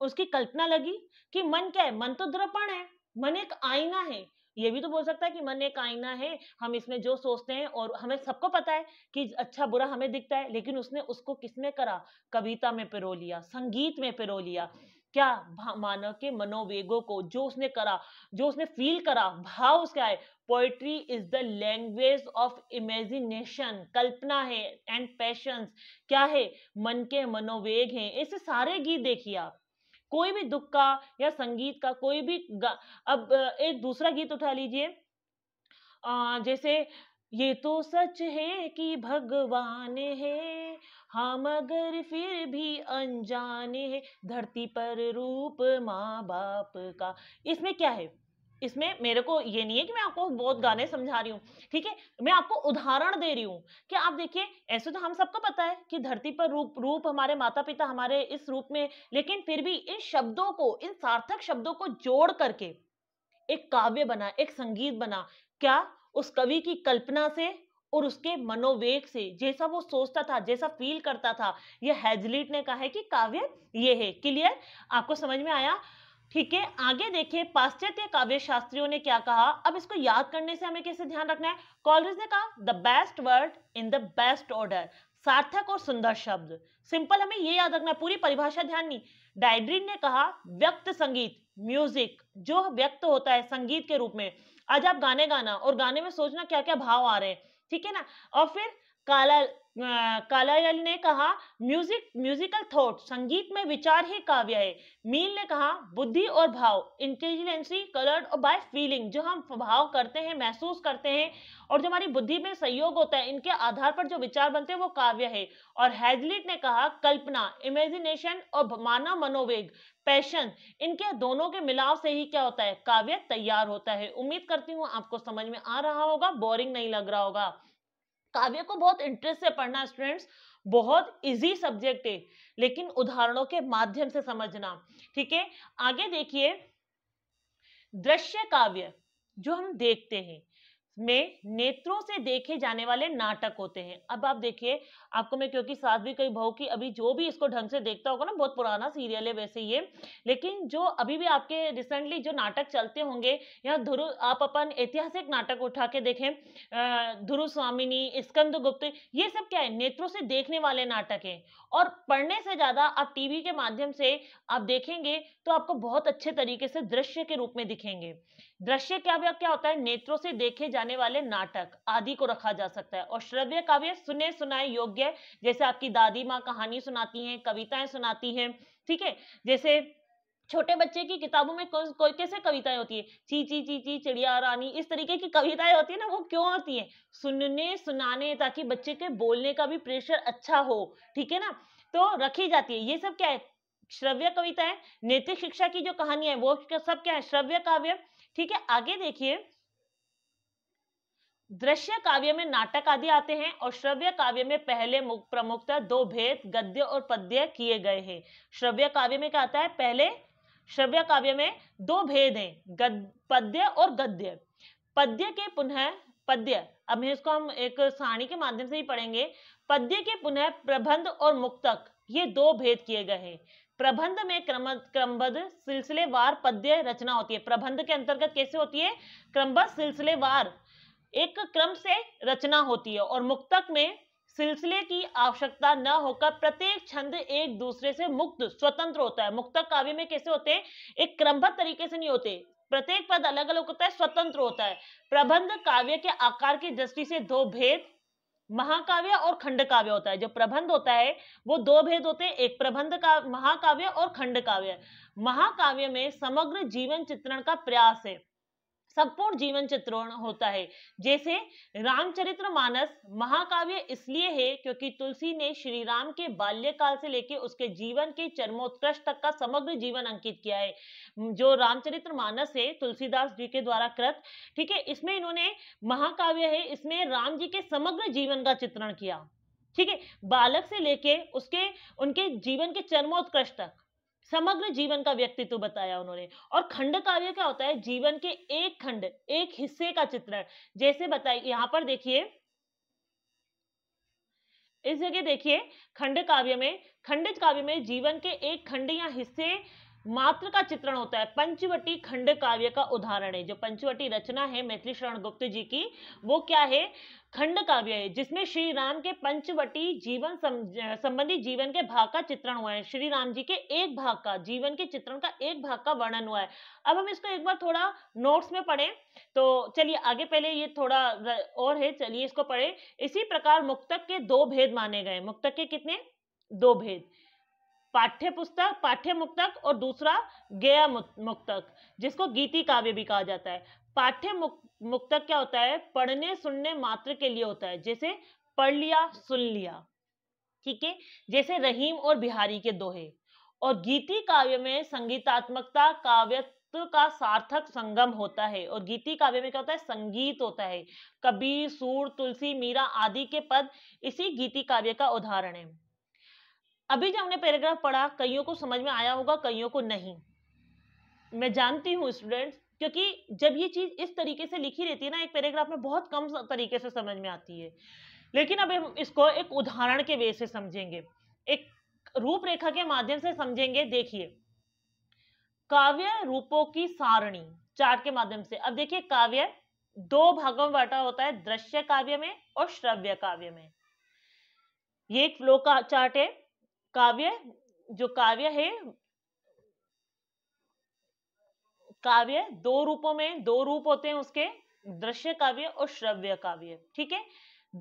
उसकी कल्पना लगी कि मन क्या है, मन तो दर्पण है, मन एक आईना है। ये भी तो बोल सकता है कि मन एक आईना है, हम इसमें जो सोचते हैं, और हमें सबको पता है कि अच्छा बुरा हमें दिखता है। लेकिन उसने उसको किसने करा, कविता में पिरो लिया, संगीत में पिरो लिया। क्या, मानव के मनोवेगों को जो उसने करा, जो उसने फील करा, भाव उसका है। Poetry is the language of imagination. कल्पना है एंड पैशंस क्या है, मन के मनोवेग हैं। ऐसे सारे गीत देखिए आप, कोई भी दुख का या संगीत का कोई भी। अब एक दूसरा गीत उठा लीजिए, जैसे ये तो सच है कि भगवान है हाँ मगर फिर भी अनजाने है, धरती पर रूप माँ बाप का। इसमें क्या है, इसमें मेरे को ये नहीं है कि मैं आपको बहुत गाने समझा रही हूँ, ठीक है, मैं आपको उदाहरण दे रही हूँ कि आप देखिए। ऐसे तो हम सबको पता है कि धरती पर रूप रूप हमारे माता पिता हमारे इस रूप में, लेकिन फिर भी इन शब्दों को, इन सार्थक शब्दों को जोड़ करके एक काव्य बना, एक संगीत बना। क्या, उस कवि की कल्पना से और उसके मनोवेग से, जैसा वो सोचता था, जैसा फील करता था। ये हेज़लिट ने कहा है कि काव्य ये है। क्लियर, आपको समझ में आया? ठीक है, आगे देखिए, पाश्चात्य काव्य शास्त्रियों ने क्या कहा। अब इसको याद करने से हमें कैसे ध्यान रखना है। कॉलरिज ने कहा, the best word in the best order, सार्थक और सुंदर शब्द। सिंपल, हमें ये याद रखना, पूरी परिभाषा ध्यान नहीं। डायड्रीन ने कहा, व्यक्त संगीत, म्यूजिक जो व्यक्त होता है संगीत के रूप में। आज आप गाने गाना और गाने में सोचना क्या क्या भाव आ रहे हैं, ठीक है ना। और फिर काला कालायल ने कहा, म्यूजिक म्यूजिकल थॉट, संगीत में विचार ही काव्य है। मील ने कहा, बुद्धि और भाव, इंटेलिजेंसी कलर्ड और बाय फीलिंग, जो हम भाव करते हैं, महसूस करते हैं और जो हमारी बुद्धि में सहयोग होता है, इनके आधार पर जो विचार बनते हैं वो काव्य है। और हेज़लिट ने कहा, कल्पना, इमेजिनेशन और मानव मनोवेग, पैशन, इनके दोनों के मिलाव से ही क्या होता है, काव्य तैयार होता है। उम्मीद करती हूँ आपको समझ में आ रहा होगा, बोरिंग नहीं लग रहा होगा। काव्य को बहुत इंटरेस्ट से पढ़ना स्टूडेंट्स, बहुत इजी सब्जेक्ट है, लेकिन उदाहरणों के माध्यम से समझना। ठीक है, आगे देखिए, दृश्य काव्य जो हम देखते हैं, में नेत्रों से देखे जाने वाले नाटक होते हैं। अब आप देखिए, आपको मैं क्योंकि सास भी कहीं बहू की, अभी जो भी इसको ढंग से देखता होगा ना, बहुत पुराना सीरियल है वैसे ये, लेकिन जो अभी भी आपके रिसेंटली जो नाटक चलते होंगे या ध्रुव, आप अपन ऐतिहासिक नाटक उठा के देखें, ध्रुव स्वामिनी, स्कंद गुप्त, ये सब क्या है, नेत्रों से देखने वाले नाटक है। और पढ़ने से ज्यादा आप टीवी के माध्यम से आप देखेंगे तो आपको बहुत अच्छे तरीके से दृश्य के रूप में दिखेंगे। दृश्य क्या क्या होता है, नेत्रों से देखे जाने वाले नाटक आदि को रखा जा सकता है। और श्रव्य काव्य सुने सुनाए योग्य, जैसे आपकी दादी माँ कहानी सुनाती हैं, कविताएं सुनाती हैं, ठीक है। जैसे छोटे बच्चे की किताबों में कोई को, कैसे कविताएं होती है, ची ची ची ची चिड़िया रानी, इस तरीके की कविताएं होती है ना। वो क्यों होती है, सुनने सुनाने, ताकि बच्चे के बोलने का भी प्रेशर अच्छा हो, ठीक है ना, तो रखी जाती है। ये सब क्या है, श्रव्य कविता है। नैतिक शिक्षा की जो कहानी है वो सब क्या है, श्रव्य काव्य, ठीक है। आगे देखिए, दृश्य काव्य में नाटक आदि आते हैं और श्रव्य काव्य में पहले प्रमुखतः दो भेद, गद्य और पद्य, किए गए हैं। श्रव्य काव्य में क्या आता है, पहले श्रव्य काव्य में दो भेद हैं, पद्य और गद्य। पद्य के पुनः पद्य, अब इसको हम एक सारणी के माध्यम से ही पढ़ेंगे। पद्य के पुनः प्रबंध और मुक्तक, ये दो भेद किए गए हैं। प्रबंध में क्रम क्रमबद्ध सिलसिलेवार पद्य रचना होती है। प्रबंध के अंतर्गत कैसे होती है, क्रमबद्ध सिलसिलेवार एक क्रम से रचना होती है। और मुक्तक में सिलसिले की आवश्यकता न होकर प्रत्येक छंद एक दूसरे से मुक्त स्वतंत्र होता है। मुक्तक काव्य में कैसे होते हैं, एक क्रमबद्ध तरीके से नहीं होते, प्रत्येक पद अलग अलग होता है, स्वतंत्र होता है। प्रबंध काव्य के आकार की दृष्टि से दो भेद, महाकाव्य और खंड काव्य होता है। जो प्रबंध होता है वो दो भेद होते हैं, एक प्रबंध का महाकाव्य और खंड काव्य। महाकाव्य में समग्र जीवन चित्रण का प्रयास है, संपूर्ण जीवन चित्रण होता है। जैसे रामचरितमानस महाकाव्य इसलिए है क्योंकि तुलसी ने श्री राम के बाल्यकाल से लेकर उसके जीवन के चरमोत्कर्ष तक का समग्र जीवन अंकित किया है। जो रामचरितमानस है तुलसीदास जी के द्वारा कृत, ठीक है, इसमें इन्होंने महाकाव्य है, इसमें राम जी के समग्र जीवन का चित्रण किया, ठीक है, बालक से लेके उसके उनके जीवन के चरमोत्कर्ष तक समग्र जीवन का व्यक्तित्व बताया उन्होंने। और खंड काव्य क्या होता है, जीवन के एक खंड, एक हिस्से का चित्रण। जैसे बताइए, यहाँ पर देखिए, इस जगह देखिए, खंड काव्य में, खंड काव्य में जीवन के एक खंड या हिस्से मात्र का चित्रण होता है। पंचवटी खंड काव्य का उदाहरण है। जो पंचवटी रचना है मैथिली शरण गुप्त जी की, वो क्या है, खंड काव्य है, जिसमें श्री राम के पंचवटी जीवन संबंधी जीवन के भाग का चित्रण हुआ है। श्री राम जी के एक भाग का, जीवन के चित्रण का एक भाग का वर्णन हुआ है। अब हम इसको एक बार थोड़ा नोट्स में पढ़ें, तो चलिए आगे, पहले ये थोड़ा और है, चलिए इसको पढ़ें। इसी प्रकार मुक्तक के दो भेद माने गए। मुक्तक के कितने, दो भेद, पाठ्य पुस्तक, पाठ्य मुक्तक और दूसरा गेय मुक्तक, जिसको गीति काव्य भी कहा जाता है। पाठ्य मुक्तक क्या होता है, पढ़ने सुनने मात्र के लिए होता है, जैसे पढ़ लिया, सुन लिया, ठीक है, जैसे रहीम और बिहारी के दोहे। और गीति काव्य में संगीतात्मकता, काव्यत्व का सार्थक संगम होता है। और गीति काव्य में क्या होता है, संगीत होता है। कबीर, सूर, तुलसी, मीरा आदि के पद इसी गीति काव्य का उदाहरण है। अभी जब हमने पैराग्राफ पढ़ा, कईयों को समझ में आया होगा, कईयों को नहीं, मैं जानती हूँ स्टूडेंट्स, क्योंकि जब ये चीज इस तरीके से लिखी रहती है ना, एक पैराग्राफ में बहुत कम तरीके से समझ में आती है। लेकिन अब हम इसको एक उदाहरण के वे से समझेंगे, एक रूपरेखा के माध्यम से समझेंगे। देखिए, काव्य रूपों की सारणी, चार्ट के माध्यम से। अब देखिए, काव्य दो भागों में बांटा होता है, दृश्य काव्य में और श्रव्य काव्य में। ये एक फ्लो का चार्ट है। काव्य, जो काव्य है, काव्य दो रूपों में, दो रूप होते हैं उसके, दृश्य काव्य और श्रव्य काव्य, ठीक है।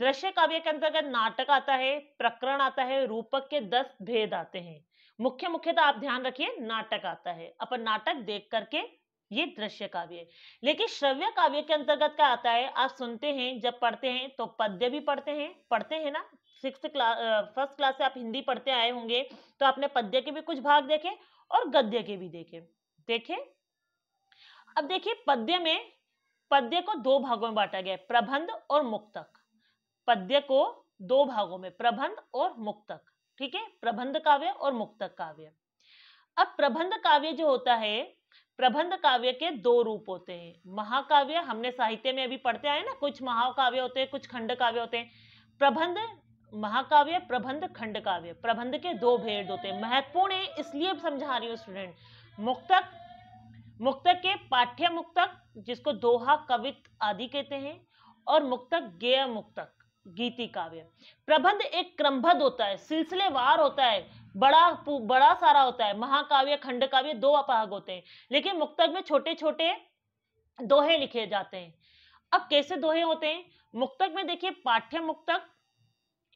दृश्य काव्य के अंतर्गत नाटक आता है, प्रकरण आता है, रूपक के दस भेद आते हैं। मुख्य मुख्यतः आप ध्यान रखिए, नाटक आता है, अपन नाटक देख करके ये दृश्य काव्य। लेकिन श्रव्य काव्य के अंतर्गत क्या आता है, आप सुनते हैं, जब पढ़ते हैं तो पद्य भी पढ़ते हैं, पढ़ते हैं ना, सिक्स्थ क्लास, फर्स्ट क्लास से आप हिंदी पढ़ते आए होंगे, तो आपने पद्य के भी कुछ भाग देखे और गद्य के भी देखे देखे अब देखिए, पद्य में, पद्य को दो भागों में बांटा गया है, प्रबंध और मुक्तक। पद्य को दो भागों में, प्रबंध और मुक्तक, ठीक है, प्रबंध काव्य और मुक्तक काव्य। अब प्रबंध काव्य जो होता है, प्रबंध काव्य के दो रूप होते हैं। महाकाव्य हमने साहित्य में अभी पढ़ते आए ना, कुछ महाकाव्य होते हैं, कुछ खंड काव्य होते हैं। प्रबंध महाकाव्य, प्रबंध खंड काव्य, प्रबंध के दो भेद होते हैं। महत्वपूर्ण है इसलिए समझा रही हूँ स्टूडेंट। मुक्तक, मुक्तक के पाठ्य मुक्तक जिसको दोहा, कवित आदि कहते हैं, और मुक्तक, गेय मुक्तक, गीति काव्य। प्रबंध एक क्रमबद्ध होता है, सिलसिलेवार होता है, बड़ा बड़ा सारा होता है। महाकाव्य, खंड काव्य दो भाग होते हैं, लेकिन मुक्तक में छोटे छोटे दोहे लिखे जाते हैं। अब कैसे दोहे होते हैं मुक्तक में, देखिए पाठ्य मुक्तक,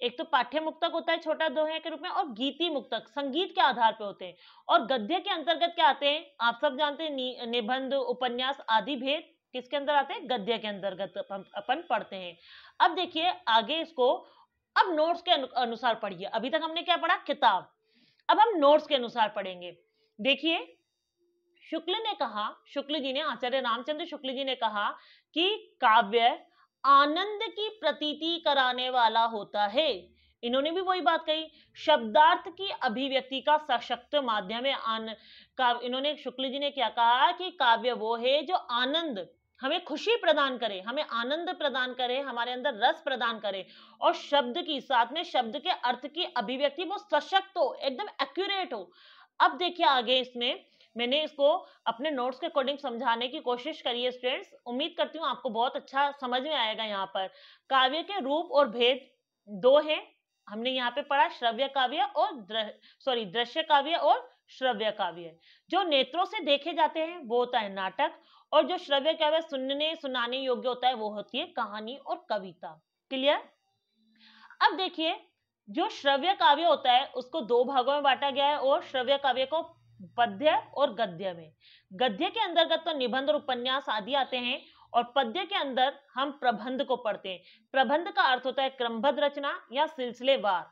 एक तो पाठ्य मुक्तक होता है छोटा दोहे के रूप में, और गीति मुक्तक संगीत के आधार पे होते हैं, और गद्य के अंतर्गत क्या आते हैं आप सब जानते हैं, निबंध, उपन्यास आदि भेद किसके अंदर आते हैं, गद्य के अंतर्गत अपन पढ़ते हैं। अब देखिए आगे इसको, अब नोट्स के अनुसार पढ़िए। अभी तक हमने क्या पढ़ा, किताब, अब हम नोट्स के अनुसार पढ़ेंगे। देखिए शुक्ल ने कहा, शुक्ल जी ने, आचार्य रामचंद्र शुक्ल जी ने कहा कि काव्य आनंद की प्रतीति कराने वाला होता है। इन्होंने भी वही बात कही, शब्दार्थ की अभिव्यक्ति का सशक्त माध्यम है। आन, काव, इन्होंने शुक्ल जी ने क्या कहा कि काव्य वो है जो आनंद, हमें खुशी प्रदान करे, हमें आनंद प्रदान करे, हमारे अंदर रस प्रदान करे, और शब्द की साथ में शब्द के अर्थ की अभिव्यक्ति वो सशक्त हो, एकदम एक्यूरेट हो। अब देखिए आगे इसमें, मैंने इसको अपने नोट्स के अकॉर्डिंग समझाने की कोशिश करी है स्टूडेंट्स, उम्मीद करती हूँ आपको बहुत अच्छा समझ में आएगा। यहाँ पर काव्य के रूप और भेद दो हैं, हमने यहाँ पे पढ़ा श्रव्य काव्य और सॉरी दृश्य काव्य और श्रव्य काव्य। जो नेत्रों से देखे जाते हैं वो होता है नाटक, और जो श्रव्य काव्य सुनने सुनाने योग्य होता है वो होती है कहानी और कविता। क्लियर। अब देखिए जो श्रव्य काव्य होता है उसको दो भागों में बांटा गया है, और श्रव्य काव्य को पद्य और गद्य में। गद्य के अंतर्गत तो निबंध और उपन्यास आदि आते हैं, और पद्य के अंदर हम प्रबंध को पढ़ते हैं। प्रबंध का अर्थ होता है क्रमबद्ध रचना या सिलसिलेवार,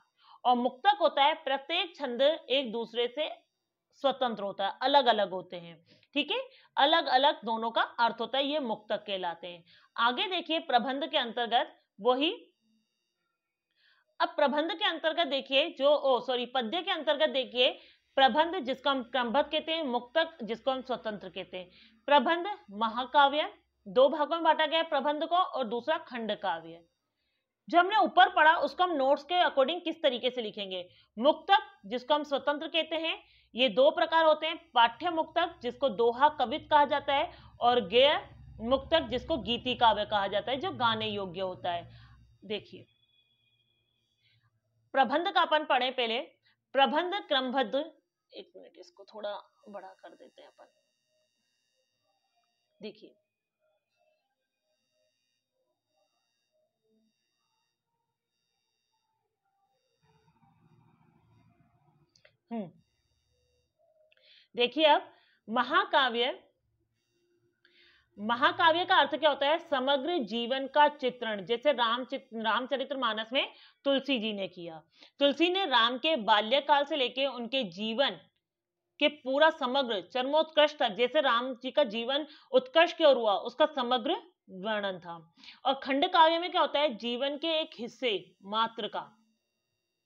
और मुक्तक होता है प्रत्येक छंद एक दूसरे से स्वतंत्र होता है, अलग अलग होते हैं। ठीक है, अलग अलग दोनों का अर्थ होता है, ये मुक्तक कहलाते हैं। आगे देखिए प्रबंध के अंतर्गत वही, अब प्रबंध के अंतर्गत देखिए जो ओ सॉरी पद्य के अंतर्गत देखिए प्रबंध जिसको हम क्रमबद्ध कहते हैं, मुक्तक जिसको हम स्वतंत्र कहते हैं। प्रबंध महाकाव्य, दो भागों में बांटा गया है प्रबंध को, और दूसरा खंड काव्य। जो हमने ऊपर पढ़ा उसको हम नोट्स के अकॉर्डिंग किस तरीके से लिखेंगे। मुक्तक जिसको हम स्वतंत्र कहते हैं, ये दो प्रकार होते हैं, पाठ्य मुक्तक जिसको दोहा, कवित कहा जाता है, और गेय मुक्तक जिसको गीति काव्य कहा जाता है, जो गाने योग्य होता है। देखिए प्रबंध का अपन पढ़े पहले। प्रबंध क्रमबद्ध, एक मिनट इसको थोड़ा बड़ा कर देते हैं अपन। देखिए हम्म देखिए अब महाकाव्य। महाकाव्य का अर्थ क्या होता है, समग्र जीवन का चित्रण, जैसे राम रामचरितमानस में तुलसी जी ने किया। तुलसी ने राम के बाल्यकाल से लेके उनके जीवन के पूरा समग्र चरमोत्कर्ष तक, जैसे राम जी का जीवन उत्कर्ष की ओर हुआ, उसका समग्र वर्णन था। और खंड काव्य में क्या होता है, जीवन के एक हिस्से मात्र का,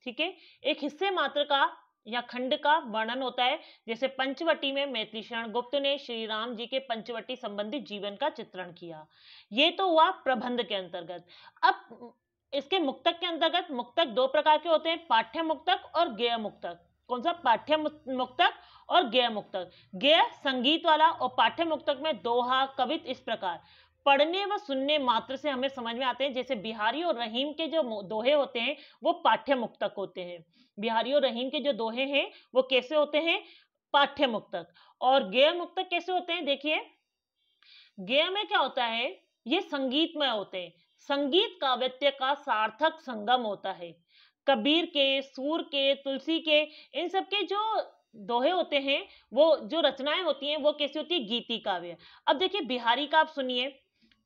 ठीक है, एक हिस्से मात्र का या खंड का वर्णन होता है। जैसे पंचवटी में मैथिली शरण गुप्त ने श्री राम जी के पंचवटी संबंधी जीवन का चित्रण किया। ये तो हुआ प्रबंध के अंतर्गत। अब इसके मुक्तक के अंतर्गत, मुक्तक दो प्रकार के होते हैं, पाठ्य मुक्तक और गेय मुक्तक। कौन सा, पाठ्य मुक्तक और गेय मुक्तक। गेय संगीत वाला, और पाठ्य मुक्तक में दोहा, कवित इस प्रकार पढ़ने व सुनने मात्र से हमें समझ में आते हैं। जैसे बिहारी और रहीम के जो दोहे होते हैं वो पाठ्य मुक्तक होते हैं। बिहारी और रहीम के जो दोहे हैं वो कैसे होते हैं, पाठ्य मुक्तक। और गेय मुक्तक कैसे होते हैं, देखिए गेय में क्या होता है, ये संगीतमय होते हैं। संगीत काव्य का सार्थक संगम होता है। कबीर के, सूर के, तुलसी के, इन सब के जो दोहे होते हैं, वो जो रचनाएं होती हैं वो कैसी होती है, गीति काव्य। अब देखिए बिहारी का आप सुनिए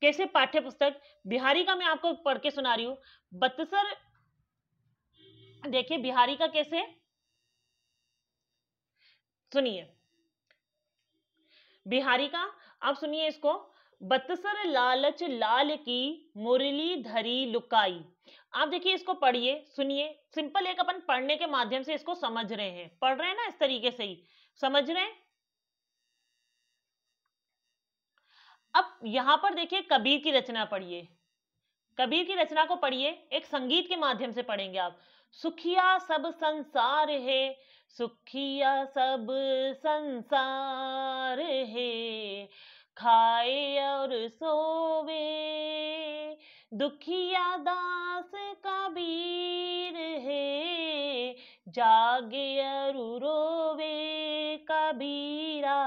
कैसे पाठ्य पुस्तक, बिहारी का मैं आपको पढ़ के सुना रही हूँ। बतसर, देखिए बिहारी का कैसे, सुनिए बिहारी का आप सुनिए इसको। बतसर लालच लाल की मुरली धरी लुकाई, आप देखिए इसको पढ़िए सुनिए। सिंपल एक अपन पढ़ने के माध्यम से इसको समझ रहे हैं, पढ़ रहे हैं ना, इस तरीके से ही समझ रहे हैं। यहाँ पर देखिए कबीर की रचना पढ़िए, कबीर की रचना को पढ़िए, एक संगीत के माध्यम से पढ़ेंगे आप। सुखिया सब संसार है, सुखिया सब संसार है, खाए और सोवे, दुखिया दास कबीर है, जागे और रोवे, कबीरा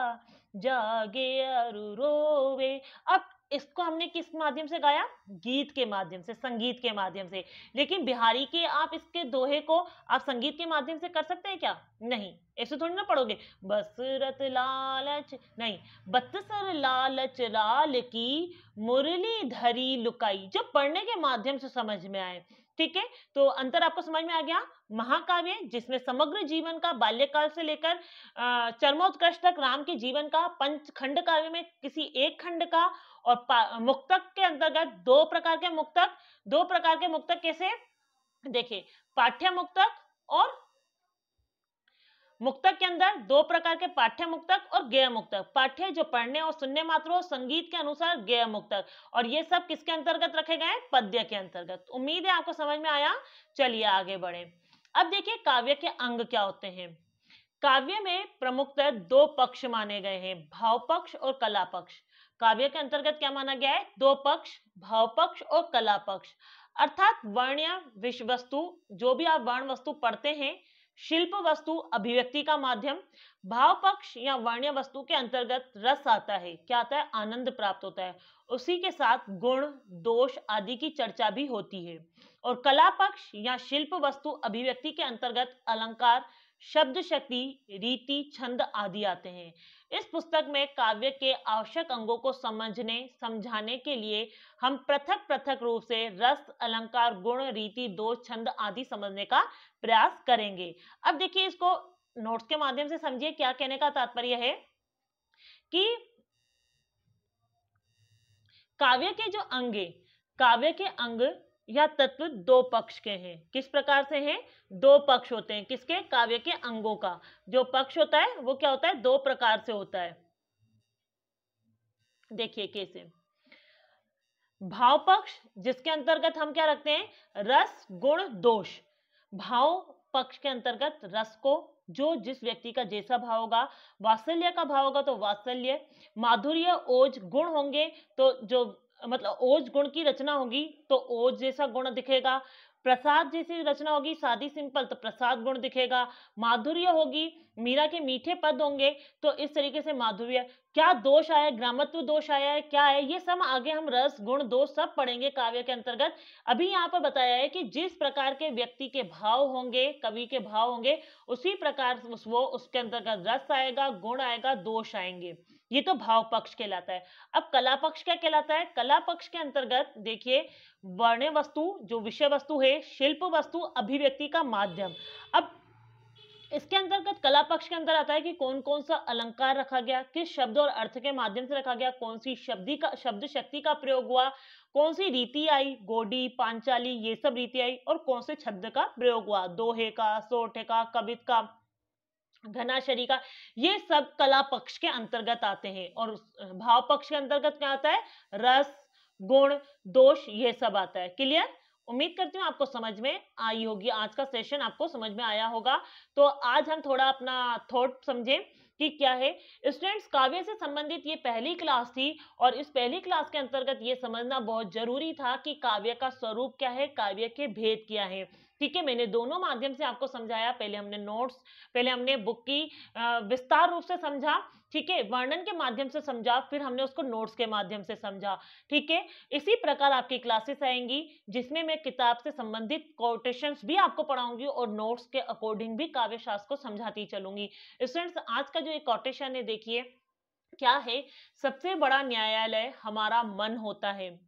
जागे और रोवे। अब इसको हमने किस माध्यम से गाया? गीत के माध्यम से, संगीत के माध्यम से। लेकिन बिहारी के आप इसके दोहे को आप संगीत के माध्यम से कर सकते हैं क्या? नहीं, ऐसे थोड़ी ना पढ़ोगे। बसरत लालच नहीं, बत्सर लालच लाल की मुरली धरी लुकाई, जो पढ़ने के माध्यम से समझ में आए। ठीक है, तो अंतर आपको समझ में आ गया। महाकाव्य जिसमें समग्र जीवन का, बाल्यकाल से लेकर चरमोत्कर्ष तक राम के जीवन का, पंच खंड काव्य में किसी एक खंड का, और मुक्तक के अंतर्गत दो प्रकार के मुक्तक, दो प्रकार के मुक्तक कैसे देखिए, पाठ्य मुक्तक और मुक्तक के अंदर दो प्रकार के, पाठ्य मुक्तक और गेय मुक्तक। पाठ्य जो पढ़ने और सुनने मात्र हो, संगीत के अनुसार गेय मुक्तक, और ये सब किसके अंतर्गत रखे गए? पद्य के अंतर्गत। उम्मीद है आपको समझ में आया। चलिए आगे बढ़े। अब देखिए काव्य के अंग क्या होते हैं। काव्य में प्रमुखतः दो पक्ष माने गए हैं, भाव पक्ष और कला पक्ष। काव्य के अंतर्गत क्या माना गया है? दो पक्ष, भाव पक्ष और कला पक्ष। अर्थात वर्ण या विषय वस्तु, जो भी आप वर्ण वस्तु पढ़ते हैं, शिल्प वस्तु अभिव्यक्ति का माध्यम। भाव पक्ष या वर्ण्य वस्तु के अंतर्गत रस आता है, क्या आता है? आनंद प्राप्त होता है, उसी के साथ गुण दोष आदि की चर्चा भी होती है। और कला पक्ष या शिल्प वस्तु अभिव्यक्ति के अंतर्गत अलंकार, शब्द शक्ति, रीति, छंद आदि आते हैं। इस पुस्तक में काव्य के आवश्यक अंगों को समझने समझाने के लिए हम पृथक पृथक रूप से रस, अलंकार, गुण, रीति, दोष, छंद आदि समझने का प्रयास करेंगे। अब देखिए इसको नोट्स के माध्यम से समझिए। क्या कहने का तात्पर्य है कि काव्य के जो अंग, काव्य के अंग यह तत्व दो पक्ष के हैं। किस प्रकार से हैं? दो पक्ष होते हैं। किसके? काव्य के अंगों का जो पक्ष होता है वो क्या होता है? दो प्रकार से होता है। देखिए कैसे, भाव पक्ष जिसके अंतर्गत हम क्या रखते हैं? रस, गुण, दोष। भाव पक्ष के अंतर्गत रस को, जो जिस व्यक्ति का जैसा भाव होगा, वात्सल्य का भाव होगा तो वात्सल्य, माधुर्य, ओज, गुण होंगे तो जो मतलब ओज गुण की रचना होगी तो ओज जैसा गुण दिखेगा, प्रसाद जैसी रचना होगी सादी सिंपल तो प्रसाद गुण दिखेगा, माधुर्य होगी, मीरा के मीठे पद होंगे तो इस तरीके से माधुर्य। क्या दोष आया? ग्रामत्व दोष आया है, क्या है ये सब आगे हम रस, गुण, दोष सब पढ़ेंगे काव्य के अंतर्गत। अभी यहाँ पर बताया है कि जिस प्रकार के व्यक्ति के भाव होंगे, कवि के भाव होंगे, उसी प्रकार वो उसके अंतर्गत रस आएगा, गुण आएगा, दोष आएंगे। ये तो भाव पक्ष कहलाता है। अब कला पक्ष क्या कहलाता है? कला पक्ष के अंतर्गत देखिए वर्ण वस्तु जो विषय वस्तु है, शिल्प वस्तु अभिव्यक्ति का माध्यम। अब इसके अंतर्गत कला पक्ष के अंदर आता है कि कौन कौन सा अलंकार रखा गया, किस शब्द और अर्थ के माध्यम से रखा गया, कौन सी शब्दी का शब्द शक्ति का प्रयोग हुआ, कौन सी रीति आई, गोडी, पांचाली ये सब रीति आई, और कौन से छंद का प्रयोग हुआ, दोहे का, सोठे का, कवित का, घनाशरी का, ये सब कला पक्ष के अंतर्गत आते हैं। और भाव पक्ष के अंतर्गत क्या आता है? रस, गुण, दोष ये सब आता है। क्लियर? उम्मीद करती हूँ आपको समझ में आई होगी। आज का सेशन आपको समझ में आया होगा। तो आज हम थोड़ा अपना थॉट समझें कि क्या है। स्टूडेंट्स, काव्य से संबंधित ये पहली क्लास थी और इस पहली क्लास के अंतर्गत ये समझना बहुत जरूरी था कि काव्य का स्वरूप क्या है, काव्य के भेद क्या है। ठीक है, मैंने दोनों माध्यम से आपको समझाया। पहले हमने नोट्स, पहले हमने बुक की विस्तार रूप से समझा, ठीक है, वर्णन के माध्यम से समझा, फिर हमने उसको नोट्स के माध्यम से समझा। ठीक है, इसी प्रकार आपकी क्लासेस आएंगी जिसमें मैं किताब से संबंधित कोटेशंस भी आपको पढ़ाऊंगी और नोट्स के अकॉर्डिंग भी काव्य शास्त्र को समझाती चलूंगी। स्टूडेंट्स, आज का जो एक कोटेशन है देखिए क्या है, सबसे बड़ा न्यायालय हमारा मन होता है,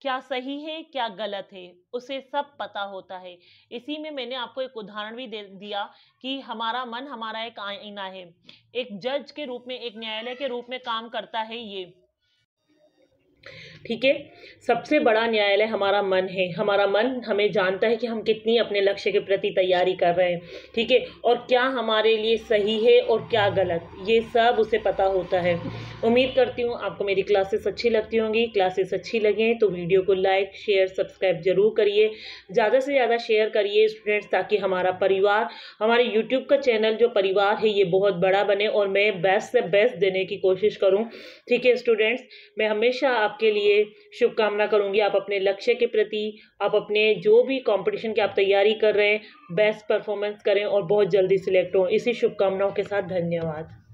क्या सही है क्या गलत है उसे सब पता होता है। इसी में मैंने आपको एक उदाहरण भी दे दिया कि हमारा मन हमारा एक आईना है, एक जज के रूप में, एक न्यायालय के रूप में काम करता है ये। ठीक है। सबसे बड़ा न्यायालय हमारा मन है। हमारा मन हमें जानता है कि हम कितनी अपने लक्ष्य के प्रति तैयारी कर रहे हैं, ठीक है, और क्या हमारे लिए सही है और क्या गलत, ये सब उसे पता होता है। उम्मीद करती हूँ आपको मेरी क्लासेस अच्छी लगती होंगी। क्लासेस अच्छी लगें तो वीडियो को लाइक, शेयर, सब्सक्राइब जरूर करिए, ज़्यादा से ज़्यादा शेयर करिए स्टूडेंट्स, ताकि हमारा परिवार, हमारे यूट्यूब का चैनल जो परिवार है ये बहुत बड़ा बने और मैं बेस्ट से बेस्ट देने की कोशिश करूँ। ठीक है स्टूडेंट्स, मैं हमेशा आपके लिए शुभकामना करूंगी। आप अपने लक्ष्य के प्रति, आप अपने जो भी कंपटीशन की आप तैयारी कर रहे हैं, बेस्ट परफॉर्मेंस करें और बहुत जल्दी सिलेक्ट हो। इसी शुभकामनाओं के साथ धन्यवाद।